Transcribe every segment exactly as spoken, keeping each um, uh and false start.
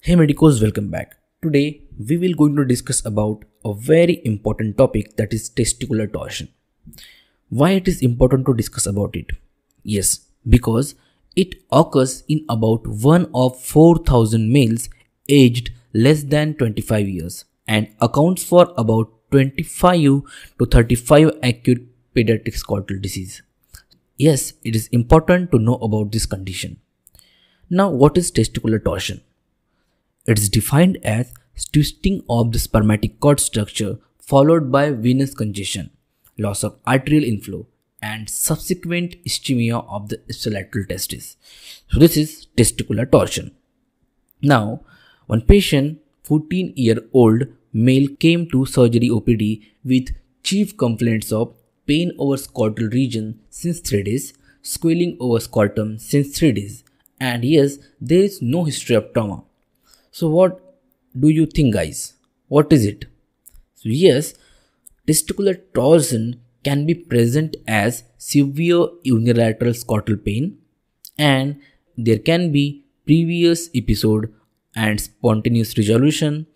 Hey medicos, welcome back. Today we will going to discuss about a very important topic, that is testicular torsion. Why it is important to discuss about it? Yes, because it occurs in about one of four thousand males aged less than twenty-five years and accounts for about twenty-five to thirty-five acute pediatric squamous disease. Yes, it is important to know about this condition. Now, what is testicular torsion? It is defined as twisting of the spermatic cord structure followed by venous congestion, loss of arterial inflow, and subsequent ischemia of the ipsilateral testis. So this is testicular torsion. Now, one patient, fourteen year old male, came to surgery O P D with chief complaints of pain over scrotal region since three days, swelling over scrotum since three days, and yes, there is no history of trauma. So what do you think, guys? What is it? So yes, testicular torsion can be present as severe unilateral scrotal pain, and there can be previous episode and spontaneous resolution.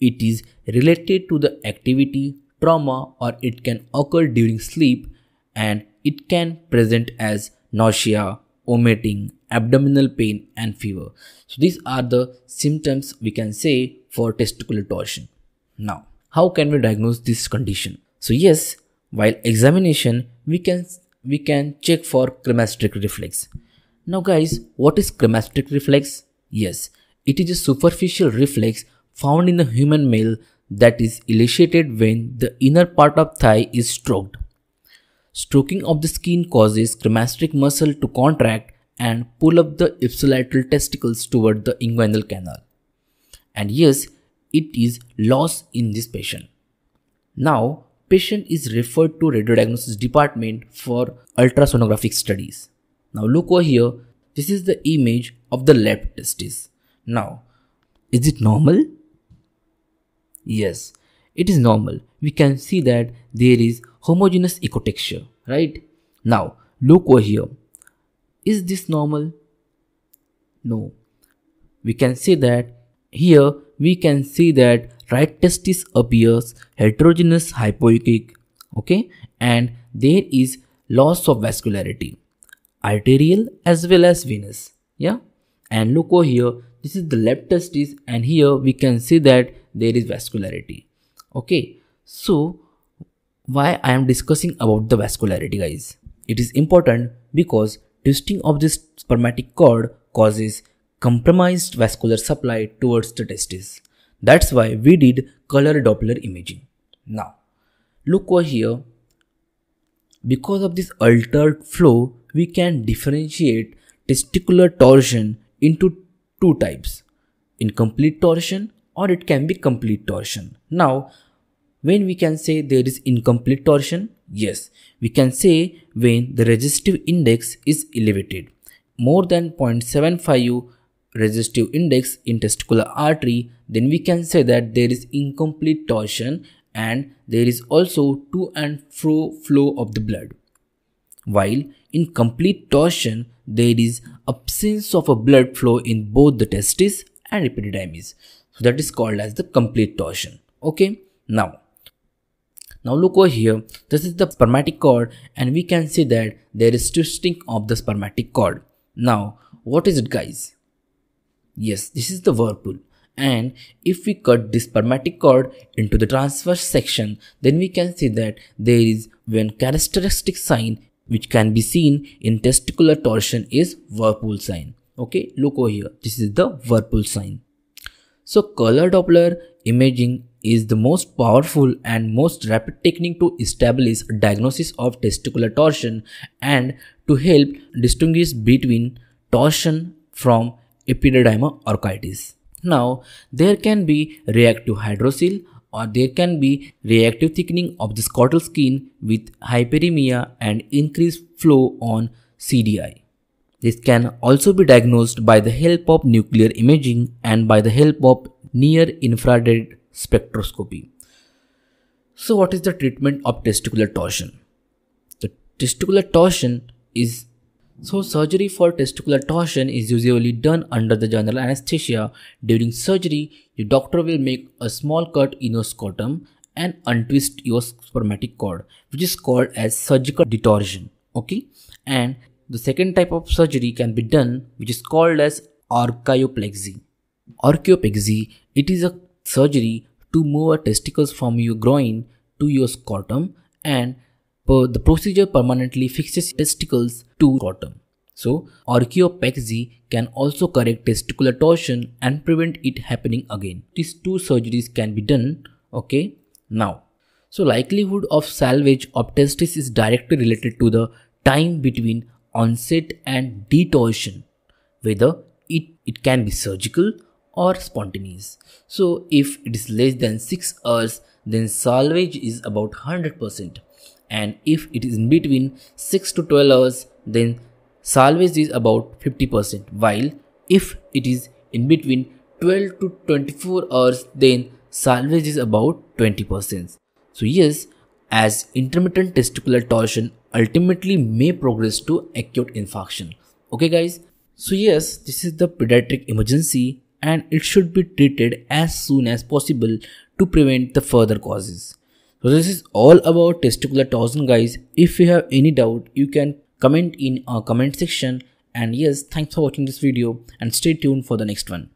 It is related to the activity, trauma, or it can occur during sleep, and it can present as nausea, vomiting, abdominal pain, and fever. So these are the symptoms we can say for testicular torsion. Now, how can we diagnose this condition? So yes, while examination, we can we can check for cremasteric reflex. Now guys, what is cremasteric reflex? Yes, it is a superficial reflex found in the human male that is elicited when the inner part of thigh is stroked. Stroking of the skin causes cremasteric muscle to contract and pull up the ipsilateral testicles toward the inguinal canal. And yes, it is loss in this patient. Now, patient is referred to radiodiagnosis department for ultrasonographic studies. Now look over here, this is the image of the left testis. Now, is it normal? Yes, it is normal. We can see that there is homogeneous echotexture, right? Now, look over here. Is this normal? No. We can say that here we can see that right testis appears heterogeneous hypoechoic, okay? And there is loss of vascularity, arterial as well as venous, yeah? And look over here, this is the left testis, and here we can see that there is vascularity, okay? So, why I am discussing about the vascularity, guys? It is important because twisting of this spermatic cord causes compromised vascular supply towards the testis. That's why we did color doppler imaging. Now, look over here. Because of this altered flow, we can differentiate testicular torsion into two types: incomplete torsion, or it can be complete torsion. Now, when we can say there is incomplete torsion? Yes, we can say when the resistive index is elevated, more than zero point seven five resistive index in testicular artery, then we can say that there is incomplete torsion, and there is also to and fro flow of the blood. While in complete torsion, there is absence of a blood flow in both the testis and epididymis. So that is called as the complete torsion. Okay. Now, now look over here. This is the spermatic cord, and we can see that there is twisting of the spermatic cord. Now, what is it, guys? Yes, this is the whirlpool. And if we cut this spermatic cord into the transverse section, then we can see that there is one characteristic sign which can be seen in testicular torsion is whirlpool sign. Okay, look over here. This is the whirlpool sign. So color Doppler imaging is the most powerful and most rapid technique to establish a diagnosis of testicular torsion and to help distinguish between torsion from epididymo-orchitis. Now, there can be reactive hydrocele, or there can be reactive thickening of the scrotal skin with hyperemia and increased flow on C D I. This can also be diagnosed by the help of nuclear imaging and by the help of near infrared spectroscopy. So what is the treatment of testicular torsion? The testicular torsion is So surgery for testicular torsion is usually done under the general anesthesia. During surgery, the doctor will make a small cut in your scrotum and untwist your spermatic cord, which is called as surgical detorsion. Okay, and the second type of surgery can be done, which is called as orchiopexy. Orchiopexy, it is a surgery to move a testicles from your groin to your scrotum, and the procedure permanently fixes testicles to scrotum. So, orchiopexy can also correct testicular torsion and prevent it happening again. These two surgeries can be done. Okay, now, so likelihood of salvage of testis is directly related to the time between onset and detorsion, whether it, it can be surgical or spontaneous. So, if it is less than six hours, then salvage is about one hundred percent. And if it is in between six to twelve hours, then salvage is about fifty percent, while if it is in between twelve to twenty-four hours, then salvage is about twenty percent. So yes, as intermittent testicular torsion ultimately may progress to acute infarction. Okay guys, so yes, this is the pediatric emergency and it should be treated as soon as possible to prevent the further causes. So this is all about testicular torsion guys. If you have any doubt, you can comment in our comment section. And yes, thanks for watching this video and stay tuned for the next one.